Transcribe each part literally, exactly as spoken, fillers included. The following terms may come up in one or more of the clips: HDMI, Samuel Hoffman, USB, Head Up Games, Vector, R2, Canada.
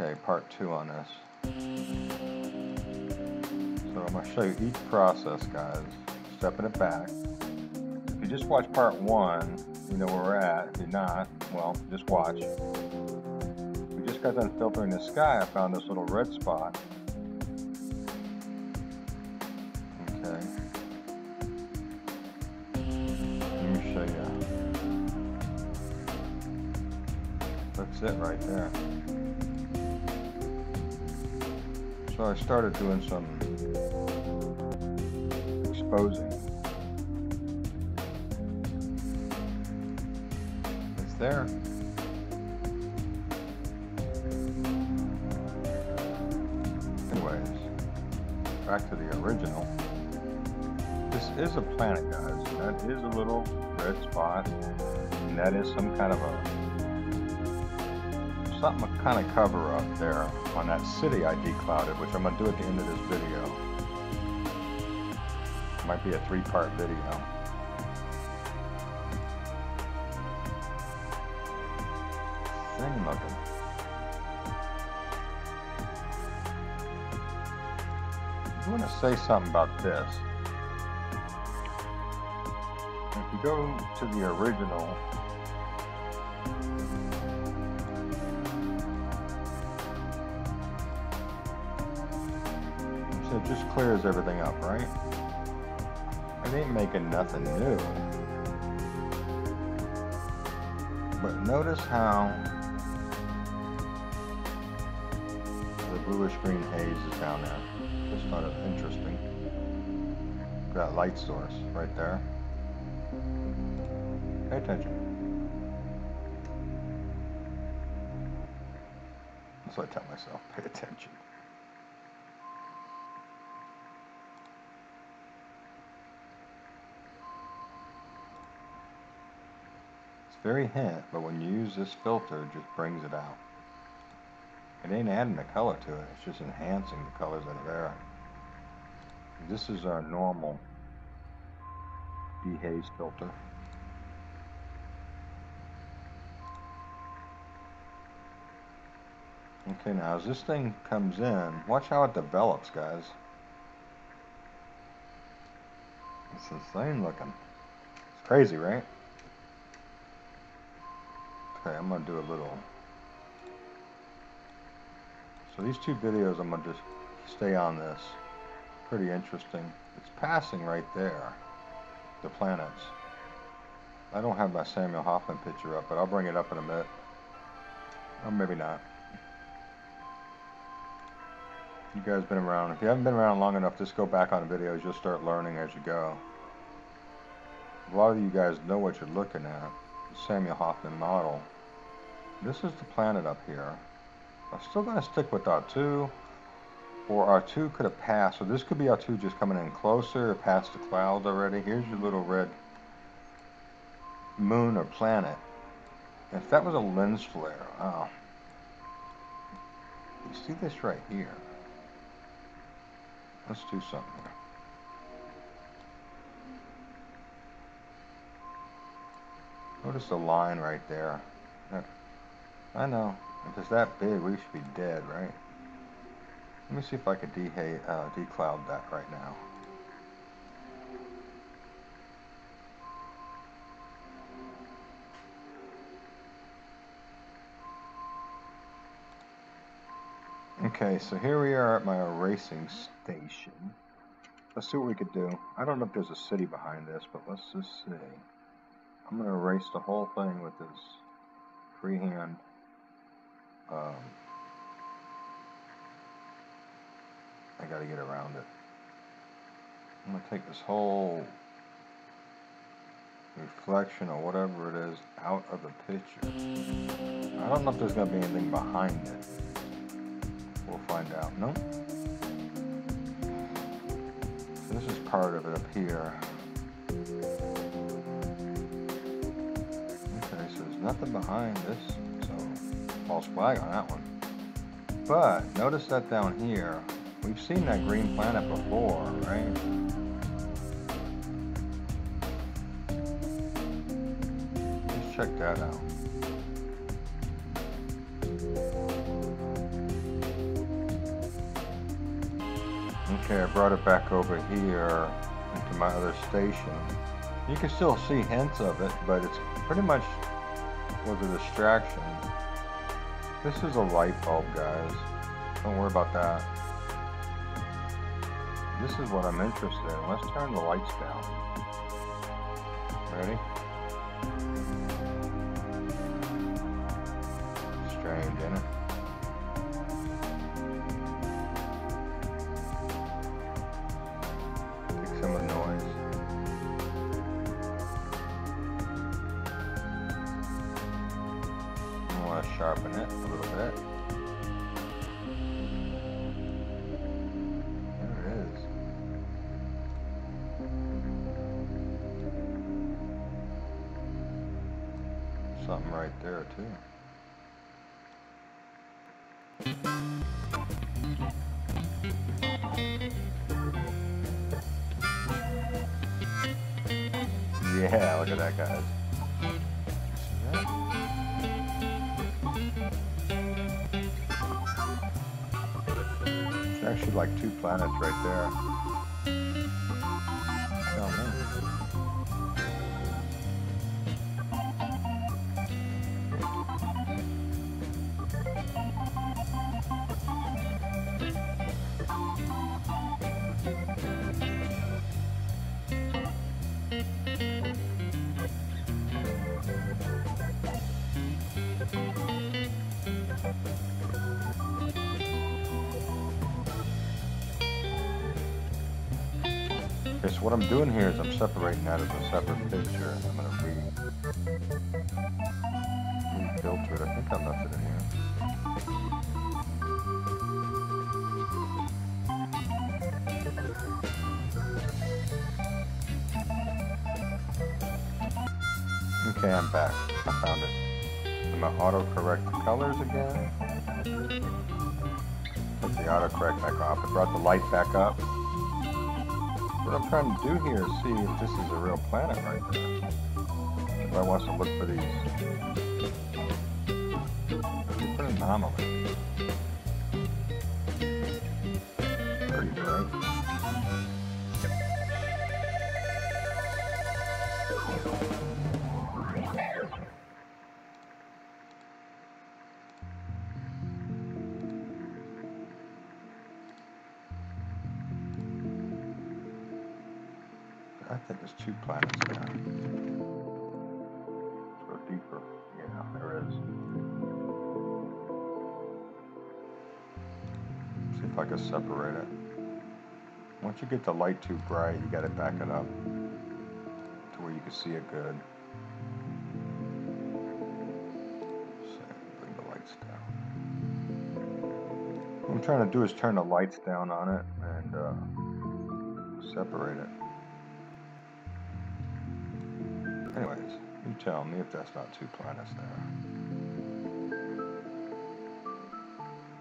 Okay, part two on this. So I'm going to show you each process, guys, stepping it back. If you just watch part one, you know where we're at. If you're not, well, just watch. We just got done filtering the sky. I found this little red spot. Okay. Let me show you. That's it right there. So I started doing some exposing. It's there. Anyways, back to the original. This is a planet, guys. That is a little red spot. And that is some kind of a, something a kind of cover up there on that city I declouded, which I'm going to do at the end of this video. It might be a three-part video. Thing looking. I'm going to say something about this. If you go to the original, it just clears everything up, right? It ain't making nothing new. But notice how the bluish-green haze is down there. Just thought it interesting. That light source right there. Pay attention. That's what I tell myself, pay attention. Very hint, but when you use this filter, it just brings it out. It ain't adding a color to it, it's just enhancing the colors that are there. This is our normal dehaze filter. Okay, now as this thing comes in, watch how it develops, guys. It's insane looking. It's crazy, right? Okay, I'm going to do a little. So these two videos, I'm going to just stay on this. Pretty interesting. It's passing right there, the planets. I don't have my Samuel Hoffman picture up, but I'll bring it up in a minute. Or maybe not. You guys been around. If you haven't been around long enough, just go back on the videos. You'll start learning as you go. A lot of you guys know what you're looking at. Samuel Hoffman model. This is the planet up here. I'm still going to stick with R two, or R two could have passed, so this could be R two just coming in closer, past the clouds already. Here's your little red moon or planet. If that was a lens flare, oh. You see this right here. Let's do something here. Notice the line right there. I know. If it's that big, we should be dead, right? Let me see if I could de uh, decloud that right now. Okay, so here we are at my erasing station. Let's see what we could do. I don't know if there's a city behind this, but let's just see. I'm going to erase the whole thing with this freehand um, I got to get around it. I'm going to take this whole reflection or whatever it is out of the picture. I don't know if there's going to be anything behind it. We'll find out. No? So this is part of it up here. Nothing behind this, so false flag on that one. But notice that down here, we've seen that green planet before, right? Let's check that out. Okay, I brought it back over here into my other station. You can still see hints of it, but it's pretty much was a distraction. This is a light bulb, guys. Don't worry about that. This is what I'm interested in. Let's turn the lights down. Ready? Strange, isn't it? Take some of the noise. I want to sharpen it a little bit. Something right there too. Yeah, look at that, guys. See that? It's actually like two planets right there. Oh, man. Okay, so what I'm doing here is I'm separating that as a separate picture. I'm going to re filter it. I think I left it in here. Okay, I'm back. I found it. I'm going to auto-correct the colors again. Put the auto-correct back off. I brought the light back up. What I'm trying to do here is see if this is a real planet right there. If I want to look for these. It's an anomaly. Pretty bright. I think there's two planets now. Or deeper. Yeah, there is. See if I can separate it. Once you get the light too bright, you gotta back it up to where you can see it good. So, bring the lights down. What I'm trying to do is turn the lights down on it and uh, separate it. Anyways, you tell me if that's not two planets there.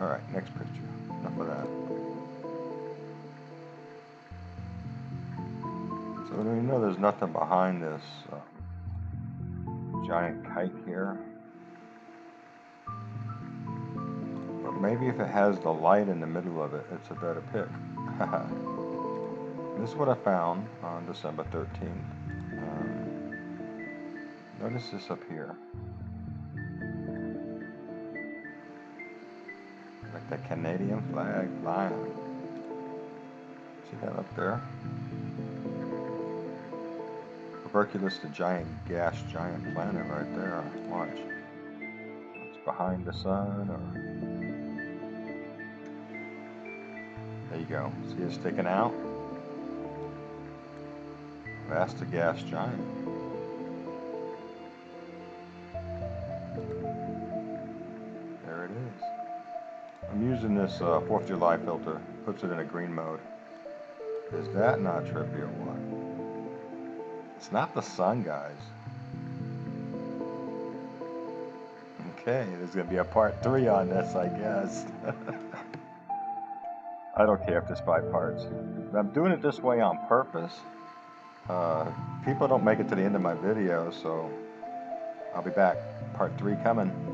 Alright, next picture. Enough of that. So we know there's nothing behind this um, giant kite here. But maybe if it has the light in the middle of it, it's a better pick. This is what I found on December thirteenth. Notice this up here. Like the Canadian flag flying. See that up there? Operculus, the giant gas giant planet right there. Watch. It's behind the sun or... There you go. See it sticking out? That's the gas giant. I'm using this uh, fourth of July filter, puts it in a green mode. Is that not trippy or what? It's not the sun, guys. Okay, there's going to be a part three on this, I guess. I don't care if there's five parts. I'm doing it this way on purpose. Uh, people don't make it to the end of my video, so I'll be back. Part three coming.